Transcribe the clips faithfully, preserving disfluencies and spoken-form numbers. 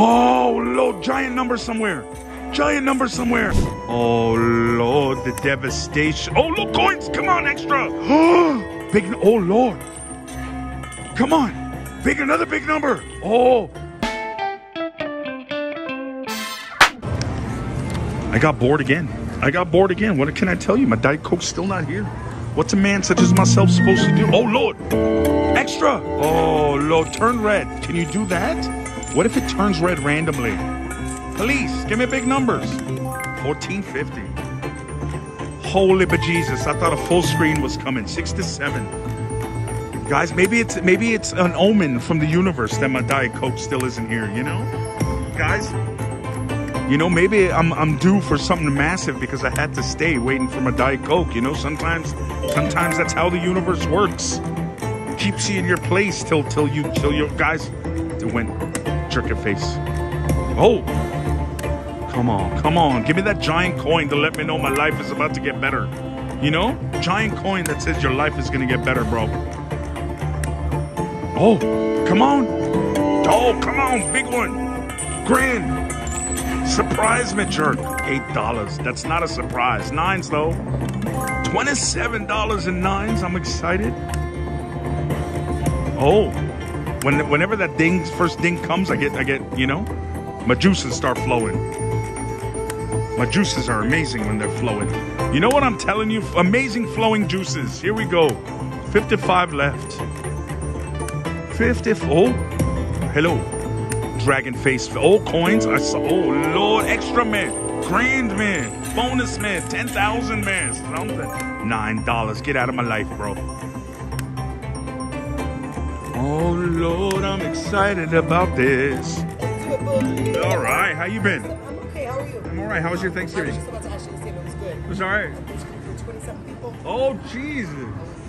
Oh, Lord, giant number somewhere. Giant number somewhere. Oh, Lord, the devastation. Oh, look, coins, come on, extra. Big, oh, Lord. Come on, big, another big number. Oh. I got bored again. I got bored again. What can I tell you? My Diet Coke's still not here. What's a man such as myself supposed to do? Oh, Lord. Extra. Oh, Lord, turn red. Can you do that? What if it turns red randomly? Please, give me big numbers. fourteen fifty. Holy bejesus, I thought a full screen was coming. Six to seven. Guys, maybe it's maybe it's an omen from the universe that my Diet Coke still isn't here, you know? Guys, you know, maybe I'm I'm due for something massive because I had to stay waiting for my Diet Coke, you know? Sometimes sometimes that's how the universe works. Keeps you in your place till till you till you guys it went jerk your face. Oh, come on, come on. Give me that giant coin to let me know my life is about to get better. You know? Giant coin that says your life is going to get better, bro. Oh, come on. Oh, come on. Big one. Grand. Surprise me, jerk. eight dollars. That's not a surprise. Nines, though. twenty-seven dollars in nines. I'm excited. Oh, when, whenever that ding, first ding comes, I get, I get, you know, my juices start flowing. My juices are amazing when they're flowing. You know what I'm telling you? Amazing flowing juices. Here we go. fifty-five left. fifty. Oh, hello. Dragon face. Oh, coins. I saw. Oh, Lord. Extra man. Grand man. Bonus man. ten thousand man. Something. nine dollars. Get out of my life, bro. Oh, Lord. I'm excited about this. All right, how you been? I'm okay, how are you? I'm all right, how was your Thanksgiving? I was just about to ask you to see if it was good. It was all right. twenty-seven people. Oh, Jesus.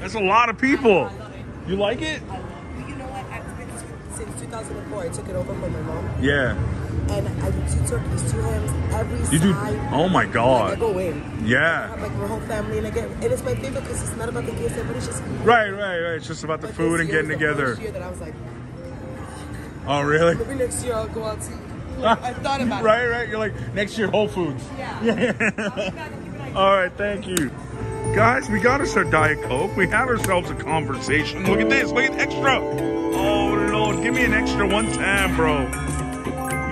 That's a lot of people. I love it. You like it? I love it. You know what? I've been since two thousand four. I took it over from my mom. Yeah. And I do two turkeys, two hams, every you side. Do? Oh, my God. Like I go in. Yeah. I have, like, my whole family. And, I get, and it's my favorite because it's not about the kids. Everybody's just... Right, right, right. It's just about the but food and getting together. This year that I was like... Oh, really? Maybe next year I'll go out to, like, I thought about right, it. Right, right. You're like, next year, Whole Foods. Yeah. yeah. All right, thank you. Guys, we got us our Diet Coke. We had ourselves a conversation. Look at this. Look at extra. Oh, Lord. Give me an extra one time, bro.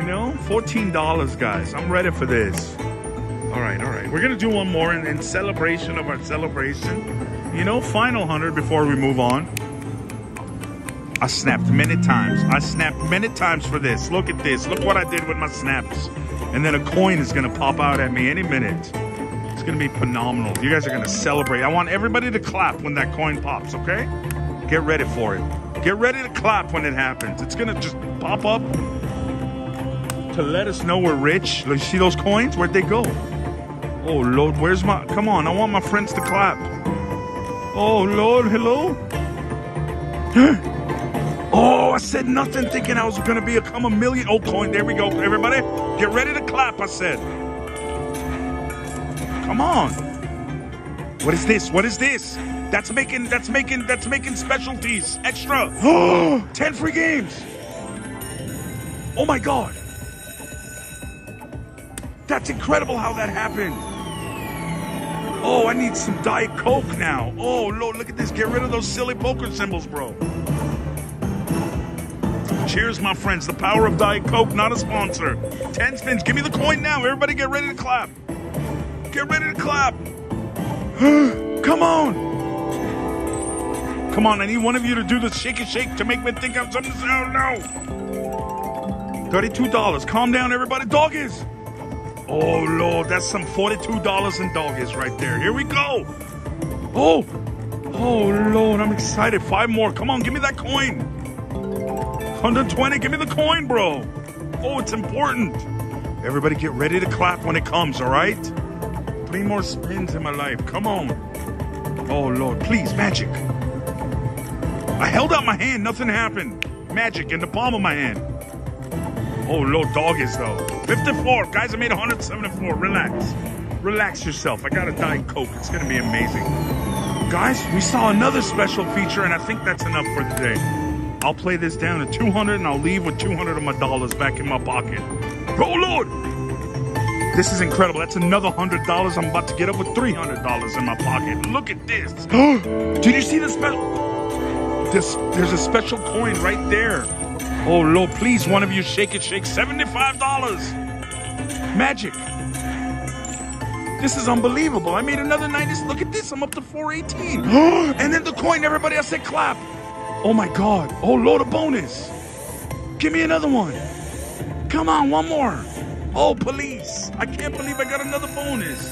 You know, fourteen dollars, guys. I'm ready for this. All right, all right. We're going to do one more in, in celebration of our celebration. You know, final one hundred before we move on. I snapped many times. I snapped many times for this. Look at this. Look what I did with my snaps. And then a coin is going to pop out at me any minute. It's going to be phenomenal. You guys are going to celebrate. I want everybody to clap when that coin pops, okay? Get ready for it. Get ready to clap when it happens. It's going to just pop up to let us know we're rich. You see those coins? Where'd they go? Oh, Lord, where's my... Come on, I want my friends to clap. Oh, Lord, hello? Huh? Oh, I said nothing thinking I was going to become a million. Oh, coin. There we go. Everybody, get ready to clap, I said. Come on. What is this? What is this? That's making, that's making, that's making specialties. Extra. Oh, ten free games. Oh, my God. That's incredible how that happened. Oh, I need some Diet Coke now. Oh, Lord, look at this. Get rid of those silly poker symbols, bro. Cheers, my friends. The power of Diet Coke, not a sponsor. Ten spins. Give me the coin now. Everybody get ready to clap. Get ready to clap. Come on. Come on. I need one of you to do the shake and shake to make me think I'm something. Oh, no. thirty-two dollars. Calm down, everybody. Doggies. Oh, Lord. That's some forty-two dollars in doggies right there. Here we go. Oh. Oh, Lord. I'm excited. Five more. Come on. Give me that coin. one hundred twenty, give me the coin, bro. Oh, it's important. Everybody get ready to clap when it comes, all right? Three more spins in my life. Come on. Oh, Lord, please, magic. I held out my hand. Nothing happened. Magic in the palm of my hand. Oh, Lord, dog is, though. fifty-four. Guys, I made one hundred seventy-four. Relax. Relax yourself. I got a Diet Coke. It's going to be amazing. Guys, we saw another special feature, and I think that's enough for today. I'll play this down to two hundred and I'll leave with two hundred of my dollars back in my pocket. Oh Lord, this is incredible. That's another hundred dollars. I'm about to get up with three hundred dollars in my pocket. Look at this. Did you see the special? This, there's a special coin right there. Oh Lord, please, one of you shake it, shake. seventy-five dollars. Magic. This is unbelievable. I made another nineties. Look at this. I'm up to four eighteen. And then the coin. Everybody else said clap. Oh my God. Oh Lord, a bonus. Give me another one. Come on, one more. Oh, police. I can't believe I got another bonus.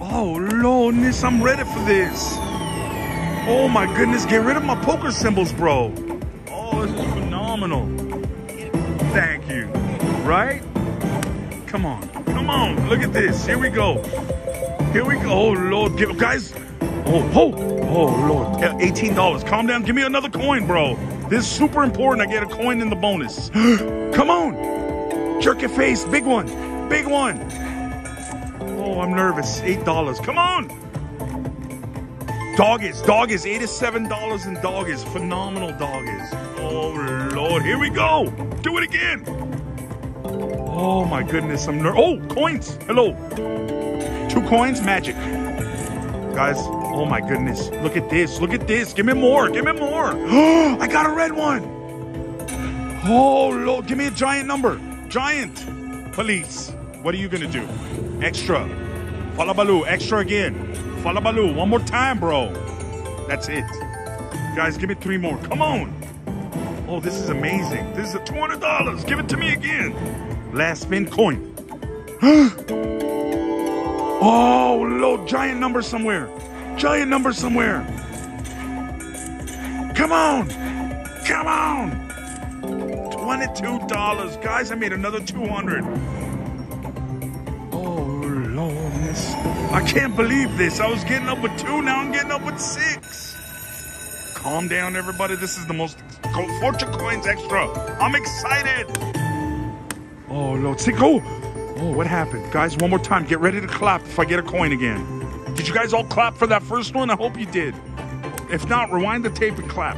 Oh Lordness, I'm ready for this. Oh my goodness. Get rid of my poker symbols, bro. Oh, this is phenomenal. Thank you. Right? Come on, come on, look at this. Here we go. Here we go. Oh Lord, give guys. Oh, oh, oh Lord. Yeah, eighteen dollars. Calm down. Give me another coin, bro. This is super important. I get a coin in the bonus. Come on. Jerk your face. Big one. Big one. Oh, I'm nervous. eight dollars. Come on. Dog is, dog is eighty-seven dollars and dog is phenomenal. Dog is. Oh Lord. Here we go. Do it again. Oh my goodness, I'm ner- Oh, coins, hello. Two coins, magic. Guys, oh my goodness, look at this, look at this. Give me more, give me more. Oh, I got a red one. Oh, Lord, give me a giant number. Giant. Police, what are you gonna do? Extra. Falabaloo, extra again. Falabaloo, one more time, bro. That's it. Guys, give me three more, come on. Oh, this is amazing. This is a two hundred dollars, give it to me again. Last spin coin. Oh Lord, giant number somewhere. Giant number somewhere. Come on. Come on. twenty-two dollars. Guys, I made another two hundred. Oh Lord. I can't believe this. I was getting up with two, now I'm getting up with six. Calm down, everybody. This is the most Fortune Coins extra. I'm excited. Oh Lord, see, go. Oh, what happened? Guys, one more time. Get ready to clap if I get a coin again. Did you guys all clap for that first one? I hope you did. If not, rewind the tape and clap.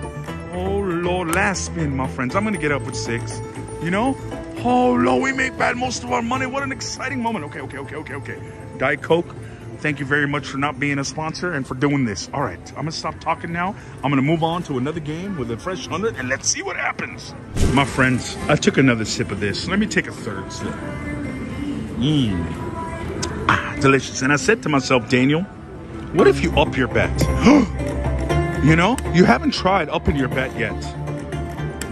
Oh Lord, last spin, my friends. I'm gonna get up with six, you know? Oh Lord, we make bad most of our money. What an exciting moment. Okay, okay, okay, okay, okay. Diet Coke, thank you very much for not being a sponsor and for doing this. All right, I'm gonna stop talking now. I'm gonna move on to another game with a fresh hundred and let's see what happens. My friends, I took another sip of this. Let me take a third sip. Mmm, ah, delicious. And I said to myself, Daniel, what if you up your bet? You know, you haven't tried upping your bet yet.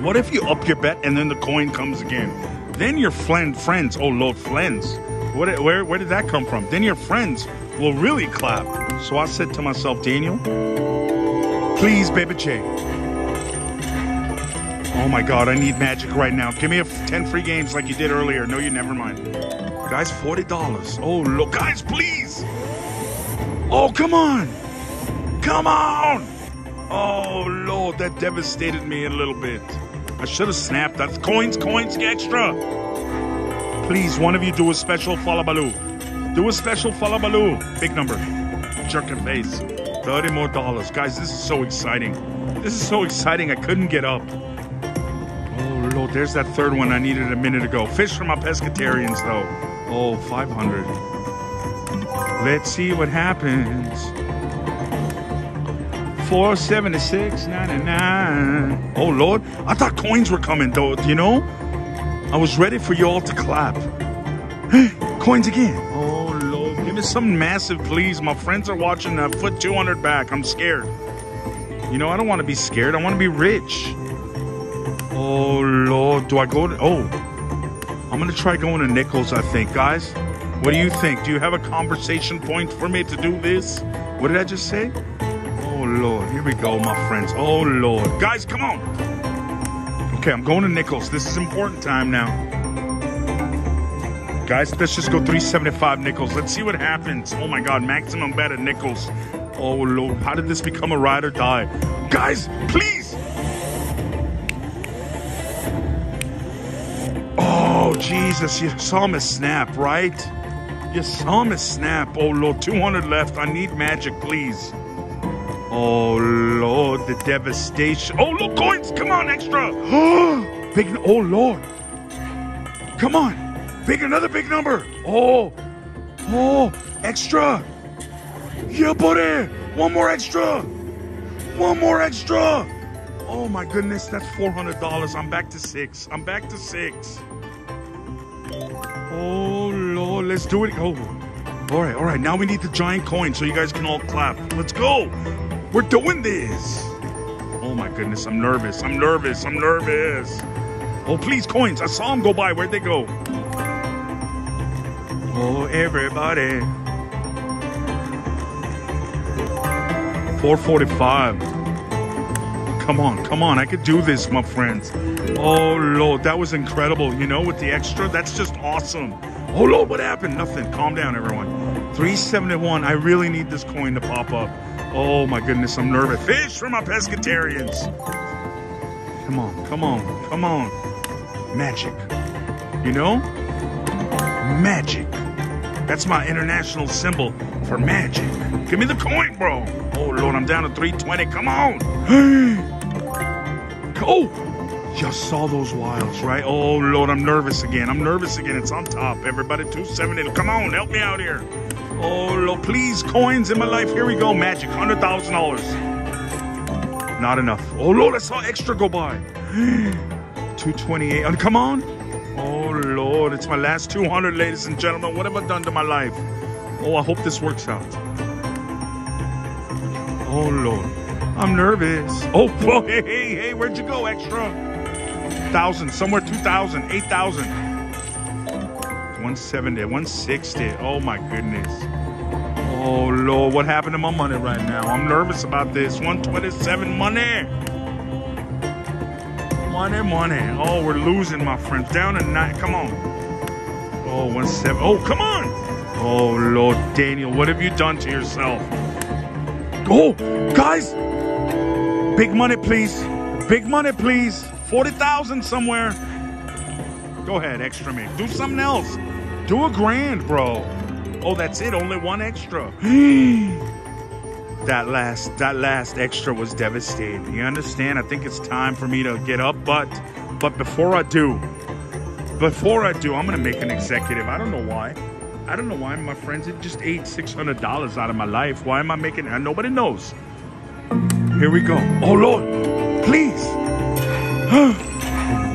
What if you up your bet and then the coin comes again? Then your friend, friends, oh Lord, friends. What, where, where did that come from? Then your friends will really clap. So I said to myself, Daniel, please, baby J. Oh my God, I need magic right now. Give me a ten free games like you did earlier. No, you never mind. Guys, forty dollars. Oh, look, guys, please. Oh, come on. Come on. Oh, Lord, that devastated me a little bit. I should have snapped. That's coins, coins, extra. Please, one of you do a special falabaloo. Do a special falabaloo. Big number. Jerking face. thirty more dollars. Guys, this is so exciting. This is so exciting. I couldn't get up. Oh, Lord. There's that third one I needed a minute ago. Fish for my pescatarians, though. Oh, five hundred. Let's see what happens. four seventy-six ninety-nine. Oh, Lord. I thought coins were coming, though. You know? I was ready for you all to clap. Coins again. Oh Lord, give me something massive, please. My friends are watching that foot two hundred back. I'm scared. You know, I don't want to be scared. I want to be rich. Oh Lord, do I go to, oh, I'm going to try going to nickels, I think. Guys, what do you think? Do you have a conversation point for me to do this? What did I just say? Oh Lord, here we go, my friends. Oh Lord. Guys, come on. Okay, I'm going to nickels. This is important time now. Guys, let's just go three seventy-five nickels. Let's see what happens. Oh my God, maximum bet at nickels. Oh Lord, how did this become a ride or die? Guys, please. Oh Jesus, you saw me snap, right? You saw me snap. Oh Lord, two hundred left. I need magic, please. Oh Lord, the devastation. Oh look, coins, come on, extra. Big, oh Lord. Come on, big, another big number. Oh, oh, extra. Yeah, buddy, one more extra. One more extra. Oh my goodness, that's four hundred dollars. I'm back to six. I'm back to six. Oh Lord, let's do it. Oh, all right, all right. Now we need the giant coin so you guys can all clap. Let's go. We're doing this. Oh my goodness, I'm nervous. I'm nervous. I'm nervous. Oh, please, coins. I saw them go by. Where'd they go? Oh, everybody. four forty-five. Come on, come on. I could do this, my friends. Oh, Lord, that was incredible. You know, with the extra, that's just awesome. Oh, Lord, what happened? Nothing. Calm down, everyone. three seventy-one. I really need this coin to pop up. Oh, my goodness, I'm nervous. Fish for my pescatarians. Come on, come on, come on. Magic. You know? Magic. That's my international symbol for magic. Give me the coin, bro. Oh, Lord, I'm down to three twenty. Come on. Hey. Oh, you saw those wilds, right? Oh, Lord, I'm nervous again. I'm nervous again. It's on top, everybody. two seventy. Come on, help me out here. Oh, Lord, please, coins in my life. Here we go. Magic, one hundred thousand dollars. Not enough. Oh, Lord, I saw extra go by. two twenty-eight. Oh, come on. Oh, Lord, it's my last two hundred, ladies and gentlemen. What have I done to my life? Oh, I hope this works out. Oh, Lord. I'm nervous. Oh, whoa, hey, hey, hey, where'd you go, extra? one thousand, somewhere two thousand, eight thousand. one seventy, one sixty. Oh, my goodness. Oh, Lord, what happened to my money right now? I'm nervous about this. one twenty-seven, money. Money, money. Oh, we're losing, my friends. Down to nine. Come on. Oh, one seventy. Oh, come on. Oh, Lord, Daniel, what have you done to yourself? Oh, guys, big money, please. Big money, please. forty thousand somewhere. Go ahead, extra me. Do something else. Do a grand, bro. Oh, that's it. Only one extra. That last, that last extra was devastating. You understand? I think it's time for me to get up, but, but before I do, before I do, I'm going to make an executive. I don't know why. I don't know why, my friends. It just ate six hundred dollars out of my life. Why am I making it? Nobody knows. Here we go. Oh, Lord. Please.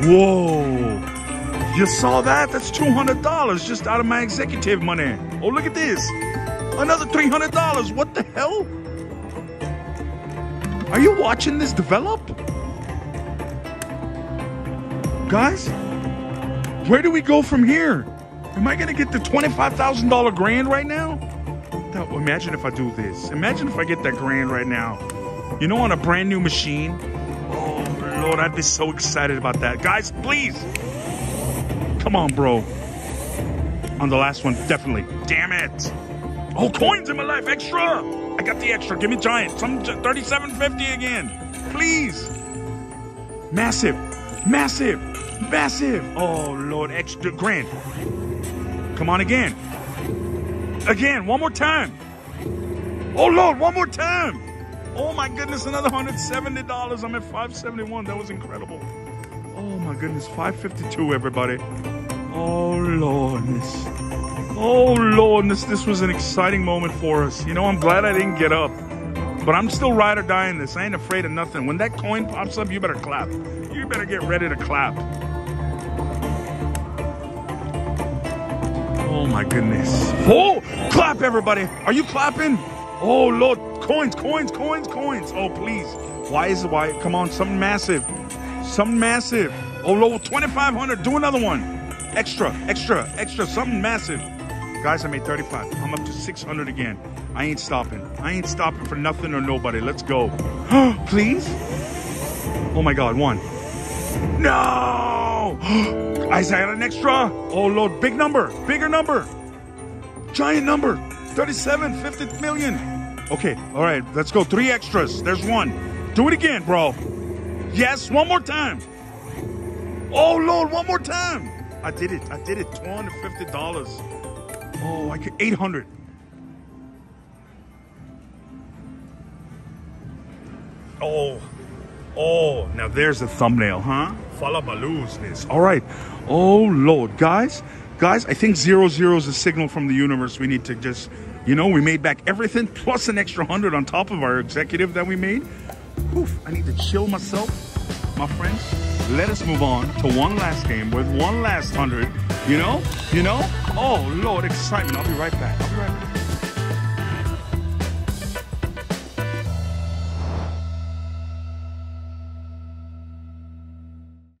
Whoa. You saw that? That's two hundred dollars just out of my executive money. Oh, look at this. Another three hundred dollars. What the hell? Are you watching this develop? Guys, where do we go from here? Am I going to get the twenty-five thousand dollar grand right now? That, imagine if I do this. Imagine if I get that grand right now. You know, on a brand new machine. Oh, Lord, I'd be so excited about that. Guys, please. Come on, bro. On the last one, definitely. Damn it. Oh, coins in my life. Extra. I got the extra. Give me giant. Some thirty-seven fifty again. Please. Massive. Massive. Massive. Oh, Lord. Extra grand. Come on again. Again, one more time. Oh, Lord, one more time. Oh, my goodness, another one hundred seventy dollars. I'm at five seventy-one. That was incredible. Oh, my goodness, five fifty-two, everybody. Oh, Lordness. Oh, Lordness, this was an exciting moment for us. You know, I'm glad I didn't get up. But I'm still ride or die in this. I ain't afraid of nothing. When that coin pops up, you better clap. You better get ready to clap. Oh, my goodness. Oh, clap, everybody. Are you clapping? Oh, Lord. Coins, coins, coins, coins. Oh, please. Why is it? Why? Come on. Something massive. Something massive. Oh, Lord. twenty-five hundred. Do another one. Extra, extra, extra. Something massive. Guys, I made thirty-five. I'm up to six hundred again. I ain't stopping. I ain't stopping for nothing or nobody. Let's go. Please. Oh, my God. One. No. I got an extra. Oh, Lord. Big number. Bigger number. Giant number. thirty-seven, fifty million. Okay. All right. Let's go. Three extras. There's one. Do it again, bro. Yes. One more time. Oh, Lord. One more time. I did it. I did it. two hundred fifty dollars. Oh, I could. eight hundred. Oh, oh, now there's a thumbnail, huh? Follow my looseness. All right. Oh, Lord. Guys, guys, I think zero zero is a signal from the universe. We need to just, you know, we made back everything plus an extra hundred on top of our executive that we made. Oof, I need to chill myself, my friends. Let us move on to one last game with one last hundred. You know, you know. Oh, Lord, excitement. I'll be right back. I'll be right back.